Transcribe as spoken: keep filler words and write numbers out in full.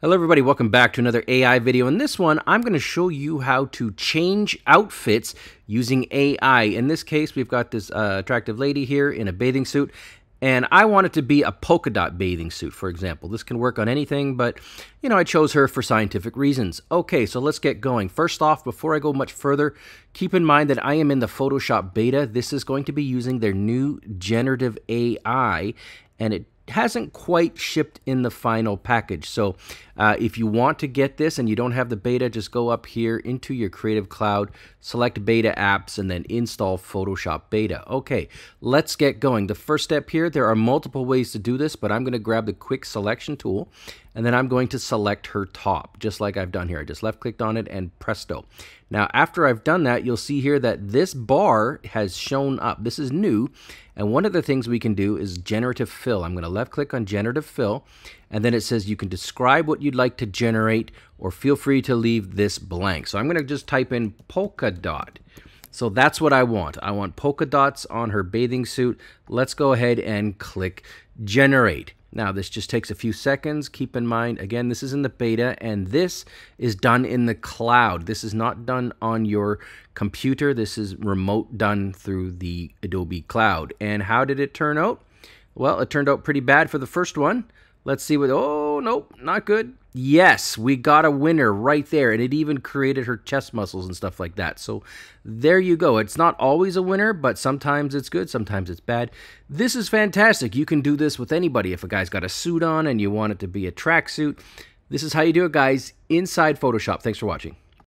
Hello everybody, welcome back to another A I video. In this one, I'm going to show you how to change outfits using A I. In this case, we've got this uh, attractive lady here in a bathing suit, and I want it to be a polka dot bathing suit, for example. This can work on anything, but you know, I chose her for scientific reasons. Okay, so let's get going. First off, before I go much further, keep in mind that I am in the Photoshop beta. This is going to be using their new generative A I, and it hasn't quite shipped in the final package. So uh, if you want to get this and you don't have the beta, just go up here into your Creative Cloud, select beta apps, and then install Photoshop beta. Okay, let's get going. The first step here, there are multiple ways to do this, but I'm going to grab the quick selection tool, and then I'm going to select her top, just like I've done here. I just left clicked on it and presto. Now, after I've done that, you'll see here that this bar has shown up. This is new. And one of the things we can do is generative fill. I'm going to left click on generative fill, and then it says you can describe what you'd like to generate, or feel free to leave this blank. So I'm going to just type in polka dot. So that's what I want. I want polka dots on her bathing suit. Let's go ahead and click generate. Now, this just takes a few seconds. Keep in mind, again, this is in the beta, and this is done in the cloud. This is not done on your computer. This is remote, done through the Adobe Cloud. And how did it turn out? Well, it turned out pretty bad for the first one. Let's see what, oh, nope, not good. Yes, we got a winner right there, and it even created her chest muscles and stuff like that. So there you go. It's not always a winner, but sometimes it's good, sometimes it's bad. This is fantastic. You can do this with anybody. If a guy's got a suit on and you want it to be a tracksuit, this is how you do it, guys, inside Photoshop. Thanks for watching.